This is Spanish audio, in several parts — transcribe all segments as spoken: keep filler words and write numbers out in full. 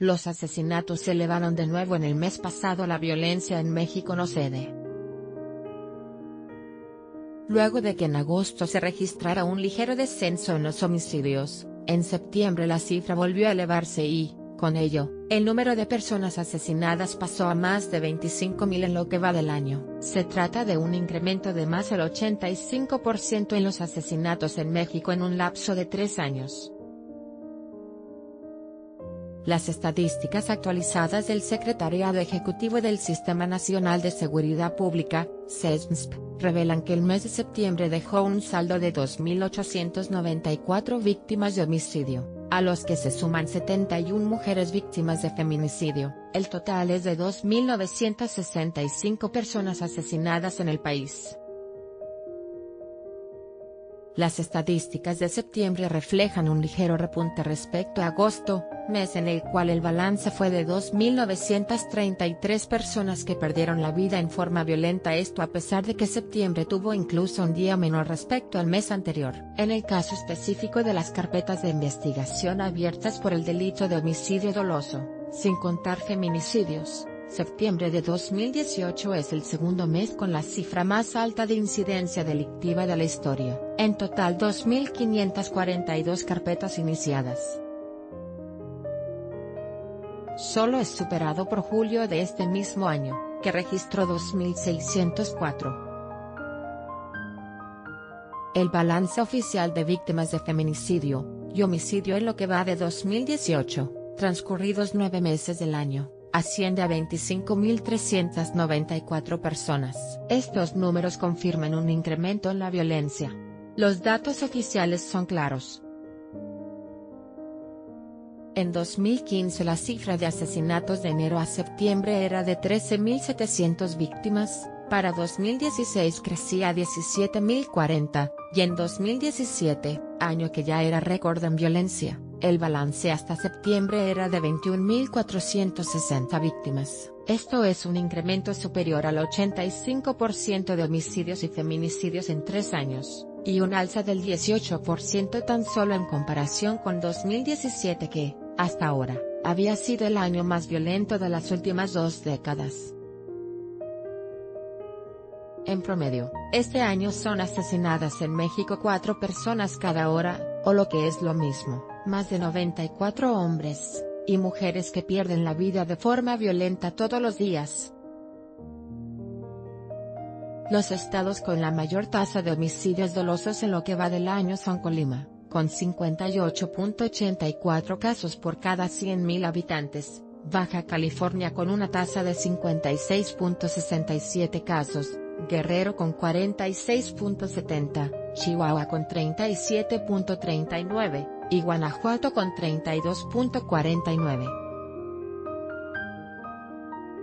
Los asesinatos se elevaron de nuevo en el mes pasado. La violencia en México no cede. Luego de que en agosto se registrara un ligero descenso en los homicidios, en septiembre la cifra volvió a elevarse y, con ello, el número de personas asesinadas pasó a más de veinticinco mil en lo que va del año. Se trata de un incremento de más del ochenta y cinco por ciento en los asesinatos en México en un lapso de tres años. Las estadísticas actualizadas del Secretariado Ejecutivo del Sistema Nacional de Seguridad Pública, S E S M S P, revelan que el mes de septiembre dejó un saldo de dos mil ochocientas noventa y cuatro víctimas de homicidio, a los que se suman setenta y una mujeres víctimas de feminicidio. El total es de dos mil novecientas sesenta y cinco personas asesinadas en el país. Las estadísticas de septiembre reflejan un ligero repunte respecto a agosto, mes en el cual el balance fue de dos mil novecientas treinta y tres personas que perdieron la vida en forma violenta, esto a pesar de que septiembre tuvo incluso un día menor respecto al mes anterior. En el caso específico de las carpetas de investigación abiertas por el delito de homicidio doloso, sin contar feminicidios, septiembre de dos mil dieciocho es el segundo mes con la cifra más alta de incidencia delictiva de la historia, en total dos mil quinientas cuarenta y dos carpetas iniciadas. Solo es superado por julio de este mismo año, que registró dos mil seiscientas cuatro. El balance oficial de víctimas de feminicidio y homicidio en lo que va de dos mil dieciocho, transcurridos nueve meses del año, asciende a veinticinco mil trescientas noventa y cuatro personas. Estos números confirman un incremento en la violencia. Los datos oficiales son claros. En dos mil quince la cifra de asesinatos de enero a septiembre era de trece mil setecientas víctimas, para dos mil dieciséis crecía a diecisiete mil cuarenta, y en dos mil diecisiete, año que ya era récord en violencia, el balance hasta septiembre era de veintiún mil cuatrocientas sesenta víctimas. Esto es un incremento superior al ochenta y cinco por ciento de homicidios y feminicidios en tres años, y un alza del dieciocho por ciento tan solo en comparación con dos mil diecisiete que, hasta ahora, había sido el año más violento de las últimas dos décadas. En promedio, este año son asesinadas en México cuatro personas cada hora, o lo que es lo mismo, más de noventa y cuatro hombres y mujeres que pierden la vida de forma violenta todos los días. Los estados con la mayor tasa de homicidios dolosos en lo que va del año son Colima, con cincuenta y ocho punto ochenta y cuatro casos por cada cien mil habitantes, Baja California con una tasa de cincuenta y seis punto sesenta y siete casos, Guerrero con cuarenta y seis punto setenta, Chihuahua con treinta y siete punto treinta y nueve. y Guanajuato con treinta y dos punto cuarenta y nueve.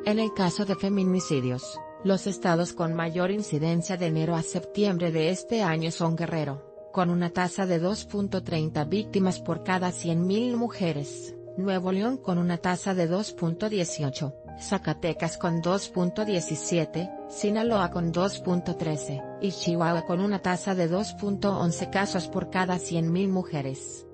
En el caso de feminicidios, los estados con mayor incidencia de enero a septiembre de este año son Guerrero, con una tasa de dos punto treinta víctimas por cada cien mil mujeres, Nuevo León con una tasa de dos punto dieciocho, Zacatecas con dos punto diecisiete, Sinaloa con dos punto trece, y Chihuahua con una tasa de dos punto once casos por cada cien mil mujeres.